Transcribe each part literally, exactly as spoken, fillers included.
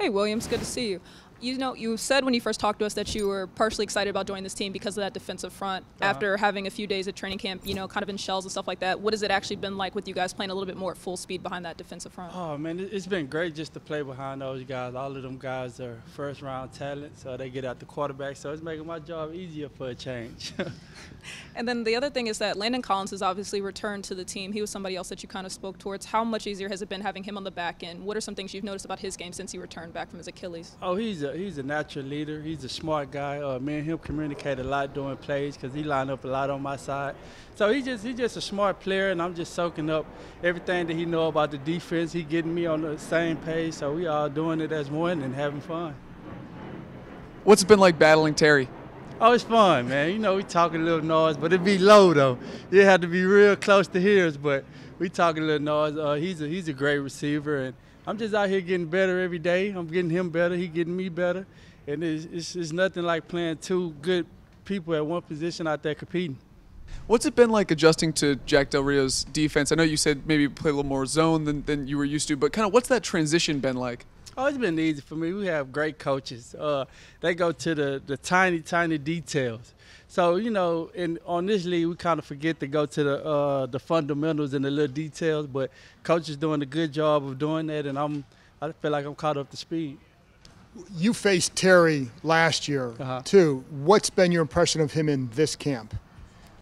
Hey, Williams, good to see you. You know, you said when you first talked to us that you were partially excited about joining this team because of that defensive front. Uh-huh. After having a few days at training camp, you know, kind of in shells and stuff like that, what has it actually been like with you guys playing a little bit more at full speed behind that defensive front? Oh, man, it's been great just to play behind those guys. All of them guys are first-round talent, so they get out the quarterback, so it's making my job easier for a change. And then the other thing is that Landon Collins has obviously returned to the team. He was somebody else that you kind of spoke towards. How much easier has it been having him on the back end? What are some things you've noticed about his game since he returned back from his Achilles? Oh, he's a He's a natural leader. He's a smart guy. Uh, me and him communicate a lot during plays because he lined up a lot on my side. So he's just he's just a smart player, and I'm just soaking up everything that he knows about the defense. He's getting me on the same page, so we all doing it as one and having fun. What's it been like battling Terry? Oh, it's fun, man. You know, we talking a little noise, but it be low, though. You have to be real close to hears, but we talking a little noise. Uh, he's, a, he's a great receiver, and I'm just out here getting better every day. I'm getting him better. He getting me better. And it's, it's, it's nothing like playing two good people at one position out there competing. What's it been like adjusting to Jack Del Rio's defense? I know you said maybe play a little more zone than, than you were used to, but kind of what's that transition been like? Oh, it's been easy for me. We have great coaches. Uh, they go to the, the tiny, tiny details. So, you know, in, on this league, we kind of forget to go to the uh, the fundamentals and the little details, but coach is doing a good job of doing that, and I'm, I feel like I'm caught up to speed. You faced Terry last year, uh-huh. too. What's been your impression of him in this camp?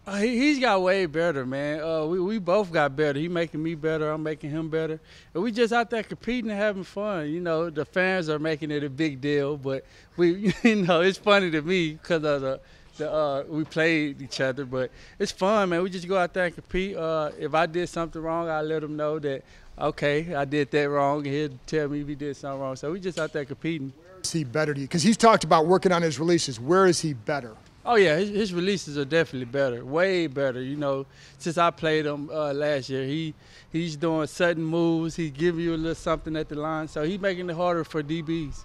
Uh, he, he's got way better, man. Uh, we, we both got better. He making me better. I'm making him better. And we just out there competing and having fun. You know, the fans are making it a big deal, but we, you know, it's funny to me because of the, the uh, we played each other. But it's fun, man. We just go out there and compete. Uh, if I did something wrong, I let them know that, okay, I did that wrong. He'll tell me if he did something wrong. So we just out there competing. Where is he better to you? Because he's talked about working on his releases. Where is he better? Oh, yeah, his, his releases are definitely better, way better. You know, since I played him uh, last year, he he's doing sudden moves. He's giving you a little something at the line, so he's making it harder for D Bs.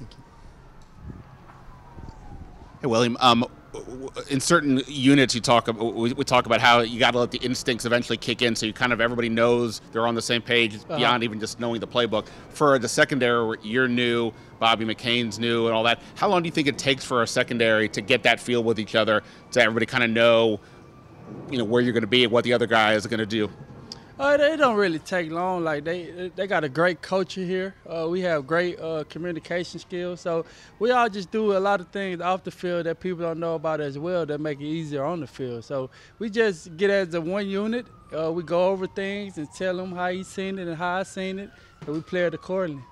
Thank you. Hey, William, um, in certain units, you talk we talk about how you got to let the instincts eventually kick in, so you kind of everybody knows they're on the same page uh-huh. beyond even just knowing the playbook. For the secondary, where you're new, Bobby McCain's new, and all that. How long do you think it takes for a secondary to get that feel with each other, to everybody kind of know, you know, where you're going to be and what the other guy is going to do? Uh, they don't really take long. Like they, they got a great culture here. Uh, we have great uh, communication skills. So we all just do a lot of things off the field that people don't know about as well that make it easier on the field. So we just get as a one unit. Uh, we go over things and tell them how he's seen it and how I seen it, and we play it accordingly.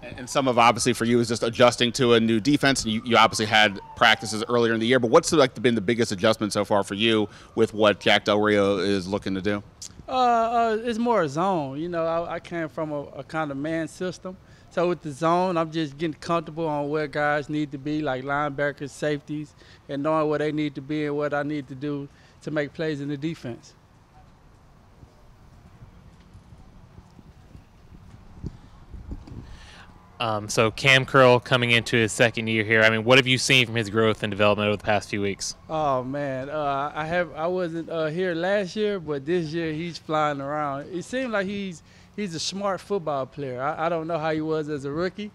And some of obviously for you is just adjusting to a new defense. And you, you obviously had practices earlier in the year, but what's like been the biggest adjustment so far for you with what Jack Del Rio is looking to do? Uh, uh, it's more a zone. You know, I, I came from a, a kind of man system. So with the zone, I'm just getting comfortable on where guys need to be, like linebackers, safeties, and knowing where they need to be and what I need to do to make plays in the defense. Um, so Cam Curl coming into his second year here. I mean, what have you seen from his growth and development over the past few weeks? Oh man, uh, I have I wasn't uh, here last year, but this year he's flying around. It seems like he's he's a smart football player. I, I don't know how he was as a rookie,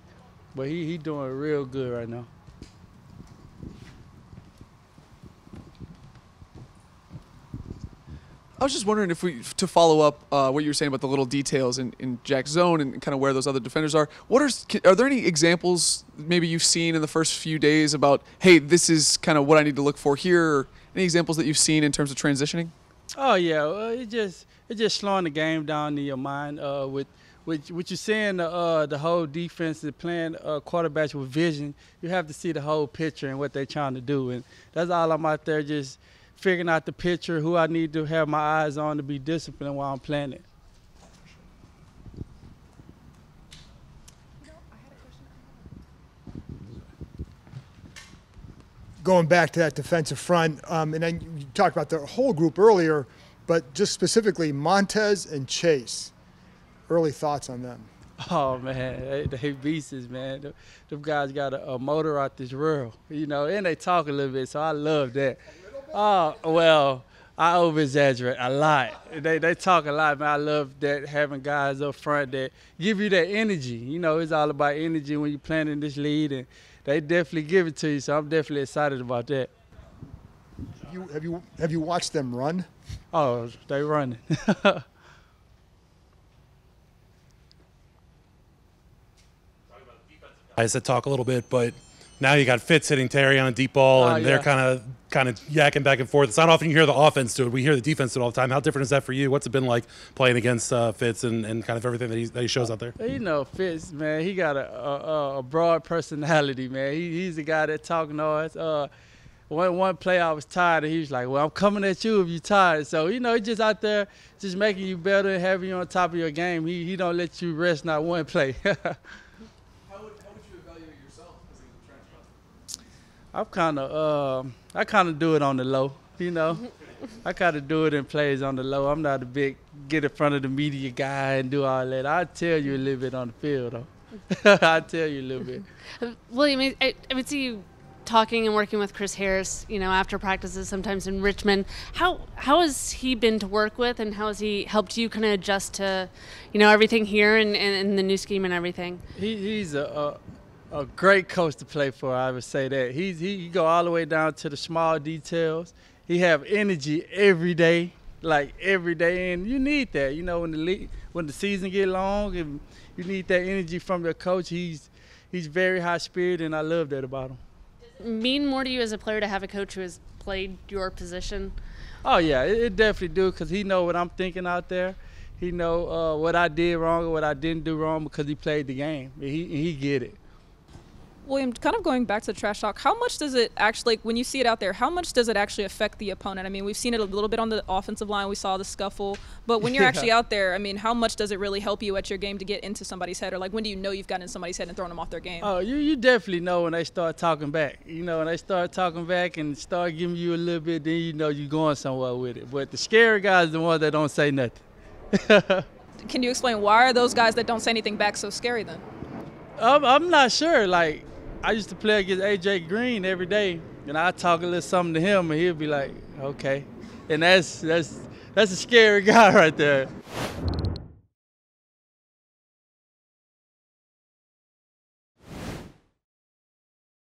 but he he doing real good right now. I was just wondering if we, to follow up uh, what you were saying about the little details in, in Jack's zone and kind of where those other defenders are, what are, are there any examples maybe you've seen in the first few days about, hey, this is kind of what I need to look for here? Or any examples that you've seen in terms of transitioning? Oh, yeah. Well, it just, it's just slowing the game down in your mind uh, with – What you're seeing, uh, the whole defense is playing uh, quarterbacks with vision. You have to see the whole picture and what they're trying to do. And that's all I'm out there, just figuring out the picture, who I need to have my eyes on to be disciplined while I'm playing it. Going back to that defensive front, um, and then you talked about the whole group earlier, but just specifically Montez and Chase. Early thoughts on them? Oh, man, they, they beasts, man. Them, them guys got a, a motor out this world, you know, and they talk a little bit, so I love that. Oh, well, I over-exaggerate a lot. They, they talk a lot, man. I love that, having guys up front that give you that energy. You know, it's all about energy when you're playing in this league, and they definitely give it to you, so I'm definitely excited about that. Have you, have you, have you watched them run? Oh, they running. I said talk a little bit, but now you got Fitz hitting Terry on a deep ball, oh, and yeah. they're kind of kind of yakking back and forth. It's not often you hear the offense do it. We hear the defense do it all the time. How different is that for you? What's it been like playing against uh, Fitz and, and kind of everything that he, that he shows out there? You know, Fitz, man, he got a, a, a broad personality, man. He, he's the guy that talks noise. Uh, one, one play I was tired, and he was like, well, I'm coming at you if you're tired. So, you know, he's just out there just making you better and having you on top of your game. He, he don't let you rest not one play. I'm kind of, uh, I kind of do it on the low, you know. I kind of do it in plays on the low. I'm not a big get in front of the media guy and do all that. I'll tell you a little bit on the field, though. I'll tell you a little bit. William, I, I would see you talking and working with Chris Harris, you know, after practices, sometimes in Richmond. How, how has he been to work with, and how has he helped you kind of adjust to, you know, everything here and, and, and the new scheme and everything? He, he's a... a A great coach to play for, I would say that. He, he, he go all the way down to the small details. He have energy every day, like every day, and you need that. You know, when the league, when the season get long, and you need that energy from your coach. He's he's very high-spirited, and I love that about him. Does it mean more to you as a player to have a coach who has played your position? Oh, yeah, it, it definitely do, because he know what I'm thinking out there. He know uh, what I did wrong or what I didn't do wrong because he played the game. He, he get it. William, kind of going back to trash talk, how much does it actually, like, when you see it out there, how much does it actually affect the opponent? I mean, we've seen it a little bit on the offensive line. We saw the scuffle. But when you're yeah. actually out there, I mean, how much does it really help you at your game to get into somebody's head? Or, like, when do you know you've gotten in somebody's head and thrown them off their game? Oh, you, you definitely know when they start talking back. You know, when they start talking back and start giving you a little bit, then you know you're going somewhere with it. But the scary guys are the ones that don't say nothing. Can you explain why are those guys that don't say anything back so scary then? I'm, I'm not sure. Like, I used to play against A J. Green every day, and I'd talk a little something to him, and he'd be like, okay. And that's, that's, that's a scary guy right there.